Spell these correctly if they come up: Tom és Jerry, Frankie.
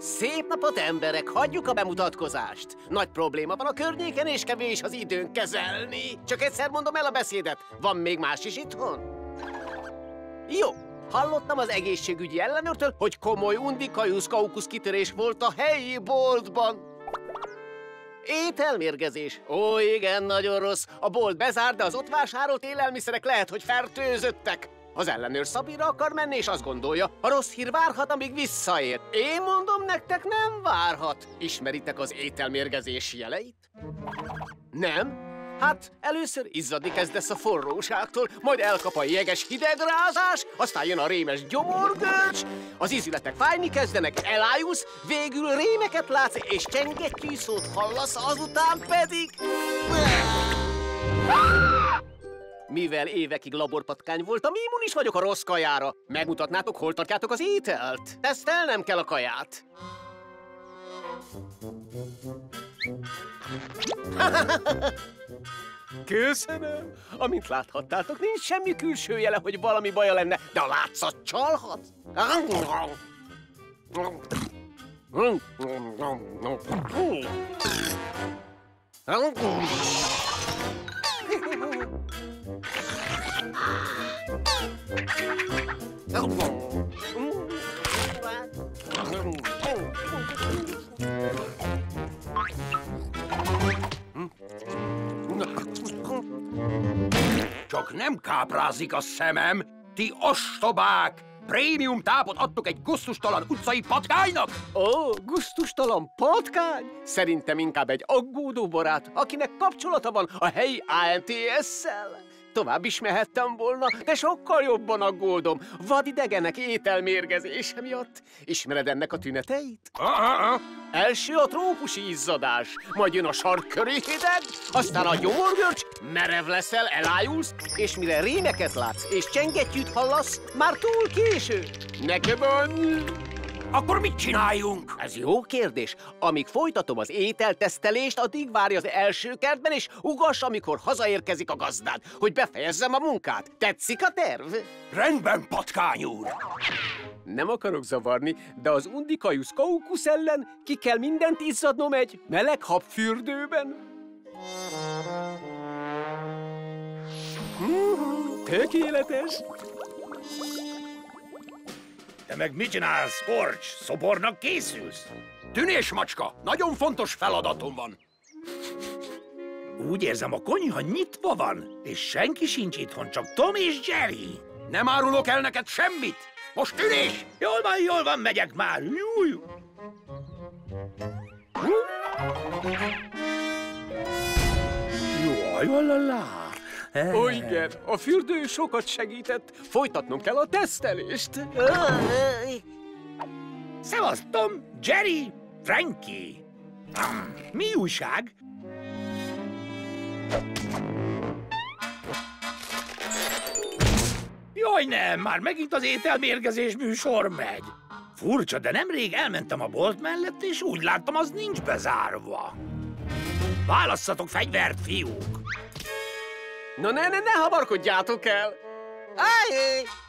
Szép napot, emberek! Hagyjuk a bemutatkozást! Nagy probléma van a környéken, és kevés az időnk kezelni. Csak egyszer mondom el a beszédet. Van még más is itthon? Jó. Hallottam az egészségügyi ellenőrtől, hogy komoly undikajusz-kaukusz kitörés volt a helyi boltban. Ételmérgezés. Ó, igen, nagyon rossz. A bolt bezár, de az ott vásárolt élelmiszerek lehet, hogy fertőzöttek. Az ellenőr Szabira akar menni, és azt gondolja, a rossz hír várhat, amíg visszaér. Én mondom, nektek nem várhat. Ismeritek az ételmérgezés jeleit? Nem? Hát, először izzadni kezdesz a forróságtól, majd elkap a jeges hidegrázás, aztán jön a rémes gyomorgörcs, az ízületek fájni kezdenek, elájulsz, végül rémeket látsz, és csengettyűszót hallasz, azután pedig... Mivel évekig laborpatkány voltam, immun is vagyok a rossz kajára. Megmutatnátok, hol tartjátok az ételt? Tesztelnem kell a kaját. Köszönöm! Amint láthattátok, nincs semmi külső jele, hogy valami baja lenne, de a látszat csalhat. Csak nem káprázik a szemem, ti ostobák! Prémium tápot adtok egy gusztustalan utcai patkánynak? Ó, gusztustalan patkány? Szerintem inkább egy aggódó barát, akinek kapcsolata van a helyi ANTS-szel. Tovább is mehettem volna, de sokkal jobban aggódom. Vadidegenek ételmérgezése miatt. Ismered ennek a tüneteit? Első a trópusi izzadás, majd jön a sarkköri hideg, aztán a gyomorgörcs, merev leszel, elájulsz, és mire rémeket látsz és csengettyűt hallasz, már túl késő. Nekem annyi... Akkor mit csináljunk? Ez jó kérdés. Amíg folytatom az ételtesztelést, addig várj az első kertben, és ugass, amikor hazaérkezik a gazdád, hogy befejezzem a munkát. Tetszik a terv? Rendben, patkány úr! Nem akarok zavarni, de az undikajusz-kaukusz ellen ki kell mindent izzadnom egy meleg habfürdőben. Tökéletes! Te meg mit csinálsz, Korcs? Szobornak készülsz? Tűnés macska, nagyon fontos feladatom van. Úgy érzem, a konyha nyitva van, és senki sincs itthon, csak Tom és Jerry. Nem árulok el neked semmit. Most tűnés! Jól van, megyek már. Júj. Jaj, lalala. Ó, igen, a fürdő sokat segített. Folytatnom kell a tesztelést. Szevasz, Tom, Jerry, Frankie. Mi újság? Jaj, nem, már megint az ételmérgezés műsor megy. Furcsa, de nemrég elmentem a bolt mellett, és úgy láttam, az nincs bezárva. Válasszatok fegyvert, fiúk! Na ne hamarkodjátok el! Ajj!